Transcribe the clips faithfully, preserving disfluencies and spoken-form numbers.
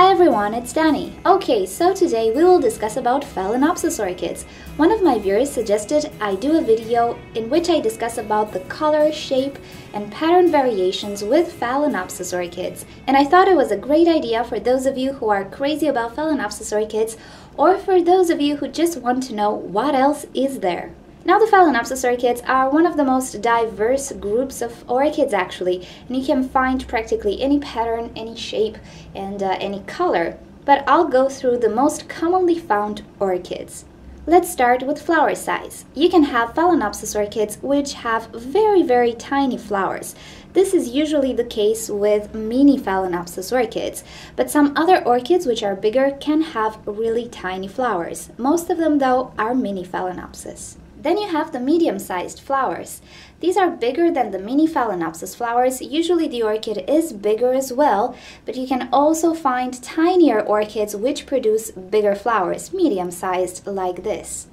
Hi everyone, it's Danny. Okay, so today we will discuss about Phalaenopsis orchids. One of my viewers suggested I do a video in which I discuss about the color, shape, and pattern variations with Phalaenopsis orchids. And I thought it was a great idea for those of you who are crazy about Phalaenopsis orchids, or for those of you who just want to know what else is there. Now, the Phalaenopsis orchids are one of the most diverse groups of orchids actually, and you can find practically any pattern, any shape, and uh, any color. But I'll go through the most commonly found orchids. Let's start with flower size. You can have Phalaenopsis orchids which have very very tiny flowers. This is usually the case with mini Phalaenopsis orchids, but some other orchids which are bigger can have really tiny flowers. Most of them though are mini Phalaenopsis. Then you have the medium-sized flowers. These are bigger than the mini Phalaenopsis flowers. Usually the orchid is bigger as well, but you can also find tinier orchids which produce bigger flowers, medium-sized like this.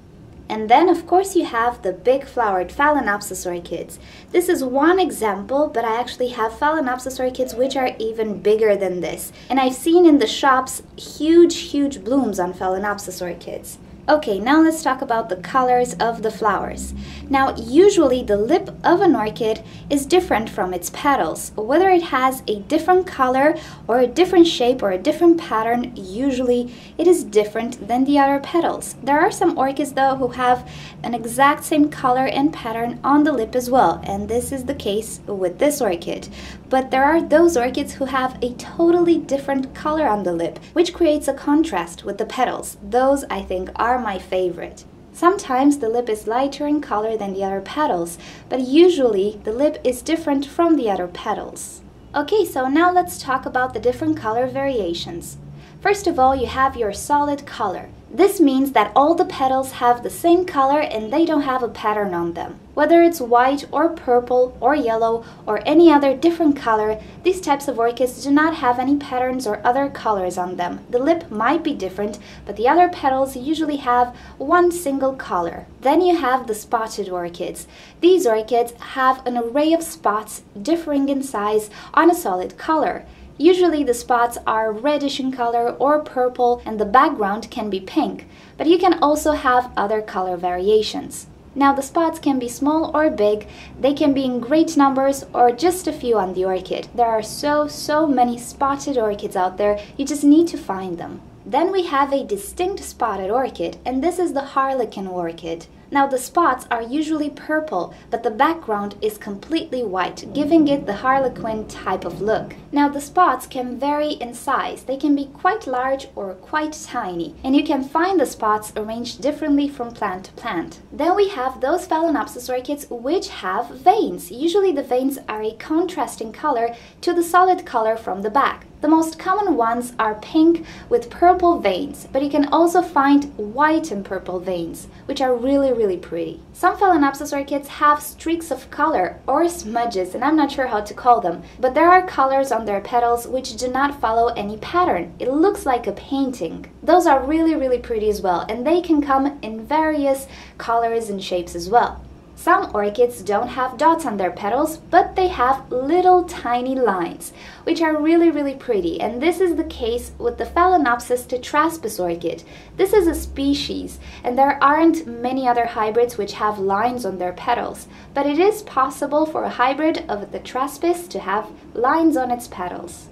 And then of course you have the big flowered Phalaenopsis orchids. This is one example, but I actually have Phalaenopsis orchids which are even bigger than this. And I've seen in the shops huge, huge blooms on Phalaenopsis orchids. Okay, now let's talk about the colors of the flowers. Now, usually the lip of an orchid is different from its petals. Whether it has a different color or a different shape or a different pattern, usually it is different than the other petals. There are some orchids though who have an exact same color and pattern on the lip as well, and this is the case with this orchid. But there are those orchids who have a totally different color on the lip, which creates a contrast with the petals. Those, I think, are my favorite. Sometimes the lip is lighter in color than the other petals, but usually the lip is different from the other petals. Okay, so now let's talk about the different color variations. First of all, you have your solid color. This means that all the petals have the same color and they don't have a pattern on them. Whether it's white or purple or yellow or any other different color, these types of orchids do not have any patterns or other colors on them. The lip might be different, but the other petals usually have one single color. Then you have the spotted orchids. These orchids have an array of spots differing in size on a solid color. Usually the spots are reddish in color or purple, and the background can be pink, but you can also have other color variations. Now, the spots can be small or big, they can be in great numbers or just a few on the orchid. There are so, so many spotted orchids out there, you just need to find them. Then we have a distinct spotted orchid, and this is the Harlequin orchid. Now, the spots are usually purple, but the background is completely white, giving it the Harlequin type of look. Now, the spots can vary in size. They can be quite large or quite tiny, and you can find the spots arranged differently from plant to plant. Then we have those Phalaenopsis orchids which have veins. Usually the veins are a contrasting color to the solid color from the back. The most common ones are pink with purple veins, but you can also find white and purple veins, which are really, really pretty. Some Phalaenopsis orchids have streaks of color or smudges, and I'm not sure how to call them, but there are colors on their petals which do not follow any pattern. It looks like a painting. Those are really, really pretty as well, and they can come in various colors and shapes as well. Some orchids don't have dots on their petals, but they have little tiny lines, which are really, really pretty. And this is the case with the Phalaenopsis tetraspis orchid. This is a species, and there aren't many other hybrids which have lines on their petals. But it is possible for a hybrid of a tetraspis to have lines on its petals.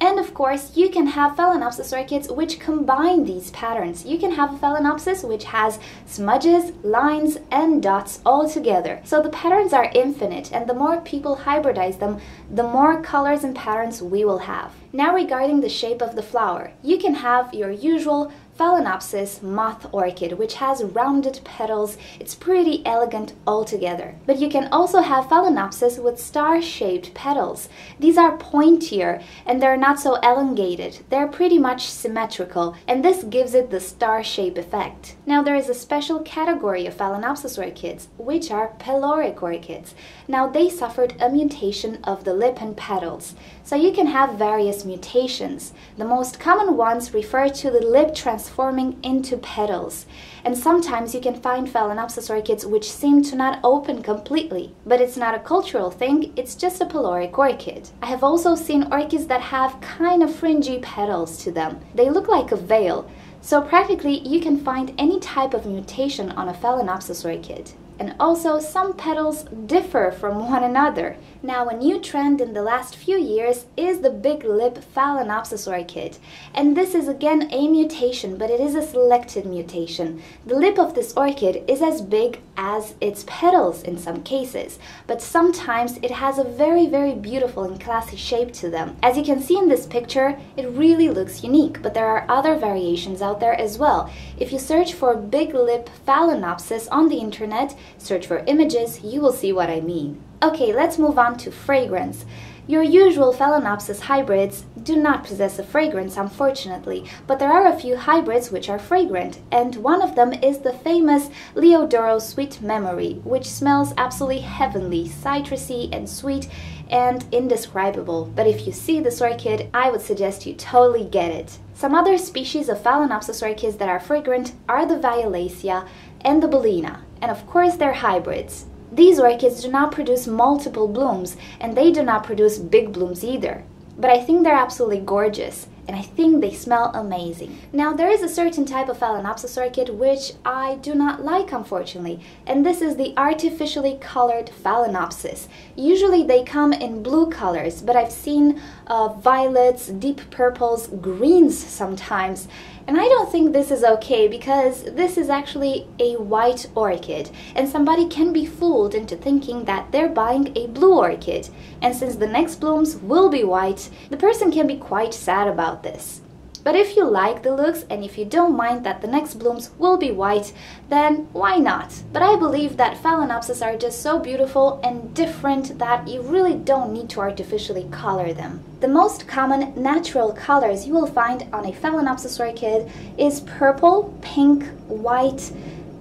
And of course, you can have Phalaenopsis orchids which combine these patterns. You can have a Phalaenopsis which has smudges, lines, and dots all together. So the patterns are infinite, and the more people hybridize them, the more colors and patterns we will have. Now, regarding the shape of the flower, you can have your usual Phalaenopsis moth orchid, which has rounded petals. It's pretty elegant altogether. But you can also have Phalaenopsis with star-shaped petals. These are pointier and they're not so elongated. They're pretty much symmetrical, and this gives it the star shape effect. Now, there is a special category of Phalaenopsis orchids, which are Peloric orchids. Now, they suffered a mutation of the lip and petals. So you can have various mutations. The most common ones refer to the lip transformation transforming into petals. And sometimes you can find Phalaenopsis orchids which seem to not open completely, but it's not a cultural thing, it's just a peloric orchid. I have also seen orchids that have kind of fringy petals to them. They look like a veil, so practically you can find any type of mutation on a Phalaenopsis orchid. And also, some petals differ from one another. Now, a new trend in the last few years is the big lip Phalaenopsis orchid. And this is again a mutation, but it is a selected mutation. The lip of this orchid is as big as its petals in some cases, but sometimes it has a very, very beautiful and classy shape to them. As you can see in this picture, it really looks unique, but there are other variations out there as well. If you search for big lip Phalaenopsis on the internet, search for images, you will see what I mean. Okay, let's move on to fragrance. Your usual Phalaenopsis hybrids do not possess a fragrance, unfortunately, but there are a few hybrids which are fragrant, and one of them is the famous Leodoro Sweet Memory, which smells absolutely heavenly, citrusy and sweet and indescribable. But if you see this orchid, I would suggest you totally get it. Some other species of Phalaenopsis orchids that are fragrant are the Violacea and the Bellina, and of course they're hybrids. These orchids do not produce multiple blooms, and they do not produce big blooms either. But I think they're absolutely gorgeous, and I think they smell amazing. Now, there is a certain type of Phalaenopsis orchid which I do not like, unfortunately, and this is the artificially colored Phalaenopsis. Usually they come in blue colors, but I've seen uh, violets, deep purples, greens sometimes, and I don't think this is okay because this is actually a white orchid, and somebody can be fooled into thinking that they're buying a blue orchid, and since the next blooms will be white, the person can be quite sad about this. But if you like the looks and if you don't mind that the next blooms will be white, then why not? But I believe that Phalaenopsis are just so beautiful and different that you really don't need to artificially color them. The most common natural colors you will find on a Phalaenopsis orchid is purple, pink, white,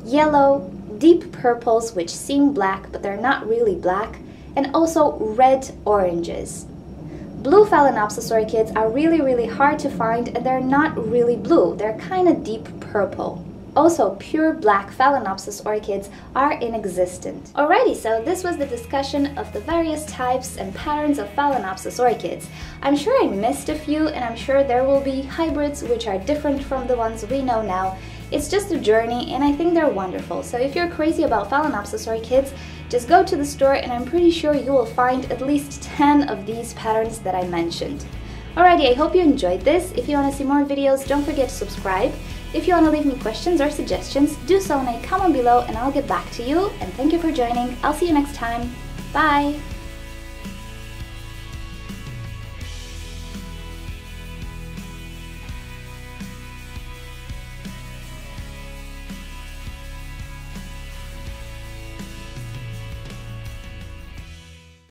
yellow, deep purples which seem black but they're not really black, and also red oranges. Blue Phalaenopsis orchids are really, really hard to find, and they're not really blue, they're kind of deep purple. Also, pure black Phalaenopsis orchids are inexistent. Alrighty, so this was the discussion of the various types and patterns of Phalaenopsis orchids. I'm sure I missed a few, and I'm sure there will be hybrids which are different from the ones we know now. It's just a journey, and I think they're wonderful. So if you're crazy about Phalaenopsis orchids, just go to the store and I'm pretty sure you will find at least ten of these patterns that I mentioned. Alrighty, I hope you enjoyed this. If you want to see more videos, don't forget to subscribe. If you want to leave me questions or suggestions, do so in a comment below and I'll get back to you. And thank you for joining. I'll see you next time. Bye!